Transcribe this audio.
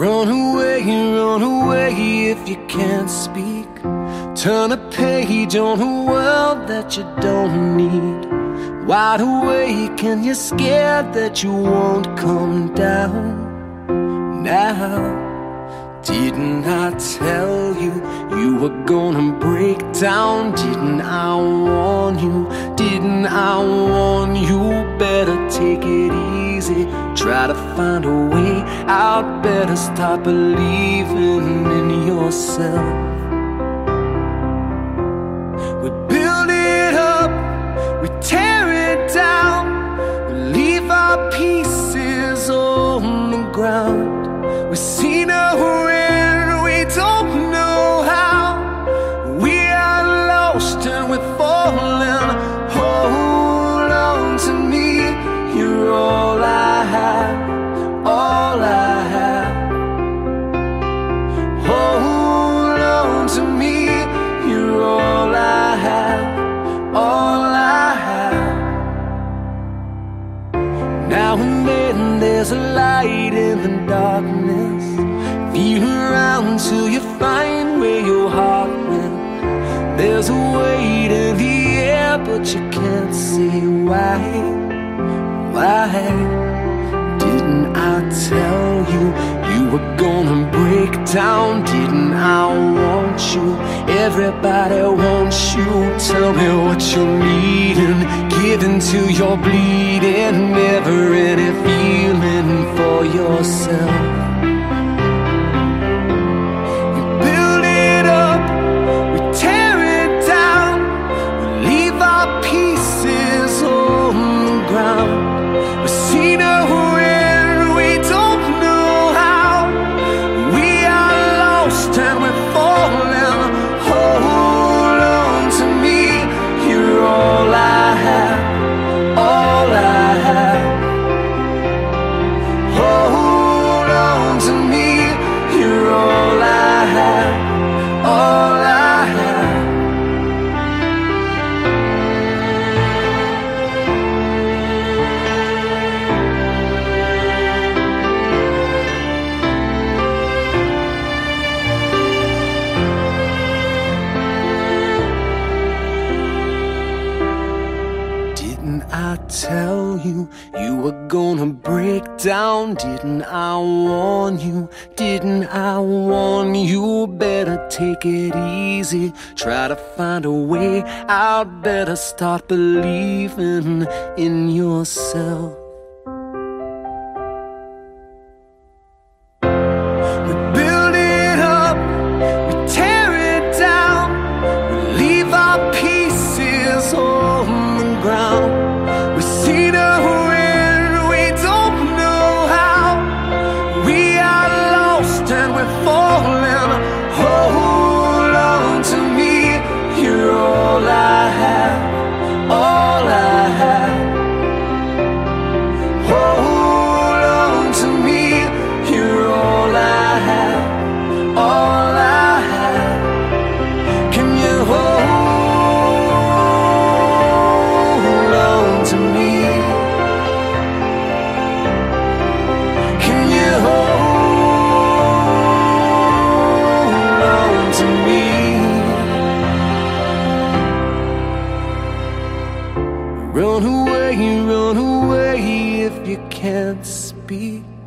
Run away if you can't speak. Turn a page on a world that you don't need. Wide awake and you're scared that you won't come down. Now, didn't I tell you you were gonna break down? Didn't I warn you? Didn't I warn you? Better take it easy. Try to find a way out. Better start believing in yourself. We build it up, we tear it down, we leave our pieces on the ground. We see no end, we don't know how. We are lost and we're falling. Hold on to me, you're all I have, all I have. Hold on to me, you're all I have, all I have. Now and then there's a light in the darkness. Feel around till you find where your heart went. There's a weight in the air, but you can't see why. Why didn't I tell you you were gonna break down? Didn't I want you? Everybody wants you. Tell me what you're needing. Give until you're bleeding. Never any feeling for yourself. Down, didn't I warn you? Didn't I warn you? Better take it easy. Try to find a way out. Better start believing in yourself. We build it up, we tear it down, we leave our pieces on the ground. We see the can't speak.